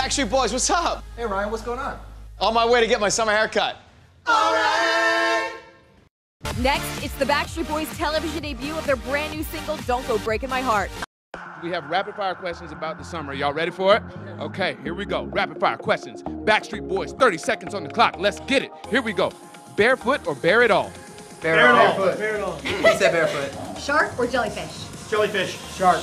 Backstreet Boys, what's up? Hey, Ryan, what's going on? On my way to get my summer haircut. All right! Next, it's the Backstreet Boys television debut of their brand new single, Don't Go Breaking My Heart. We have rapid fire questions about the summer. Y'all ready for it? Okay, here we go. Rapid fire questions. Backstreet Boys, 30 seconds on the clock. Let's get it. Here we go. Barefoot or bare it all? Bare it all. Bare it all. He said barefoot. Shark or jellyfish? Jellyfish. Shark.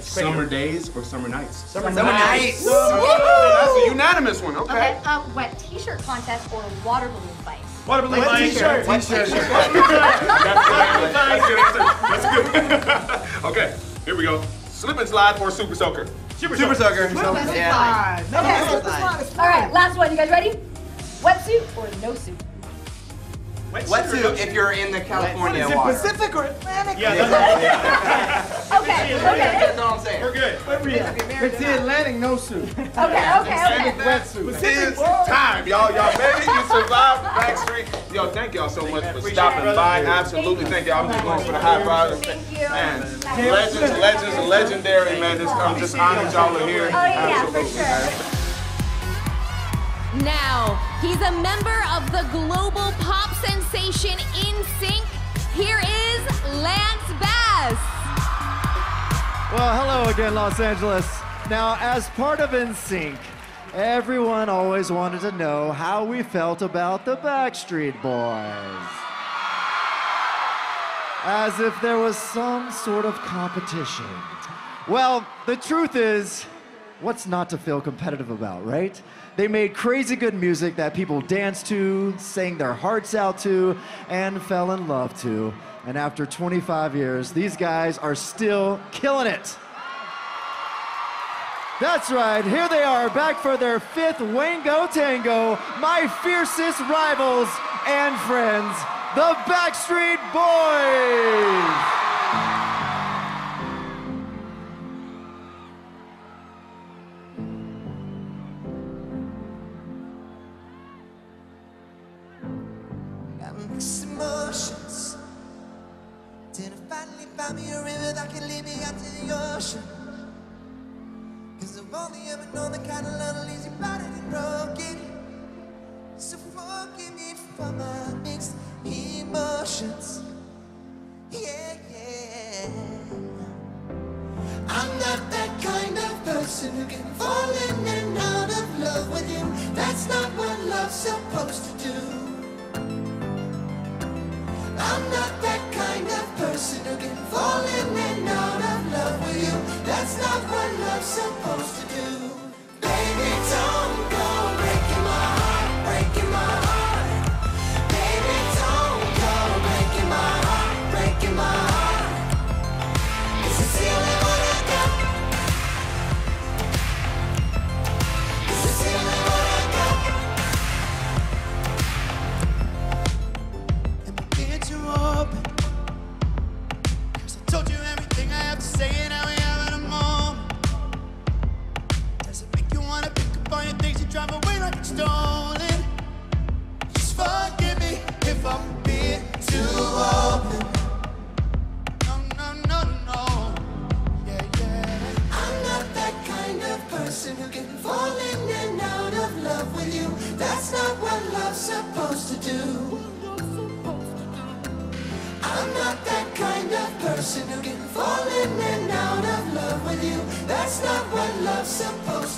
Summer days or summer nights? Summer nights. That's a unanimous one. Okay. Wet t-shirt contest or water balloon fight? Water balloon fight. T-shirt. Wet t-shirt. That's good. Okay. Here we go. Slip and slide or super soaker? Super soaker. Slip and slide. All right. Last one. You guys ready? Wetsuit or no suit? Wetsuit if you're in the California water. Pacific or Atlantic? Yeah. Okay. That's all I'm saying. We're good. It's the Atlantic no suit. Okay. Wetsuit. It's time, y'all. Baby, you survived Backstreet. Yo, thank y'all so much for stopping by. Absolutely, thank y'all. I'm just going for the high five. Thank you. Man, legends, legendary, man. I'm just honored y'all are here. Oh yeah, for sure. Now, he's a member of the global pop sensation NSYNC. Here is Lance Bass. Well, hello again, Los Angeles. Now, as part of NSYNC, everyone always wanted to know how we felt about the Backstreet Boys. As if there was some sort of competition. Well, the truth is, what's not to feel competitive about, right? They made crazy good music that people danced to, sang their hearts out to, and fell in love to. And after 25 years, these guys are still killing it. That's right, here they are back for their fifth Wango Tango, my fiercest rivals and friends, the Backstreet Boys. Emotions. Did I finally find me a river that can lead me out to the ocean? 'Cause I've only ever known the kind of love that leaves you battered and broken. So forgive me for my mixed emotions. Yeah. I'm not that kind of person who can fall in and out of love with you. That's not what love's supposed to do. I'm not that kind of person who can fall in and out of love with you. That's not what love's supposed to do. Baby, don't go breaking my heart, breaking my heart. Baby, don't go breaking my heart, breaking my heart. 'Cause it's the only one I got. 'Cause it's the only one I got. Person who can fall in and out of love with you. That's not what love's supposed to do.